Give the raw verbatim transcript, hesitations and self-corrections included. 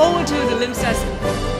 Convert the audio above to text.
forward to the LIMSAS.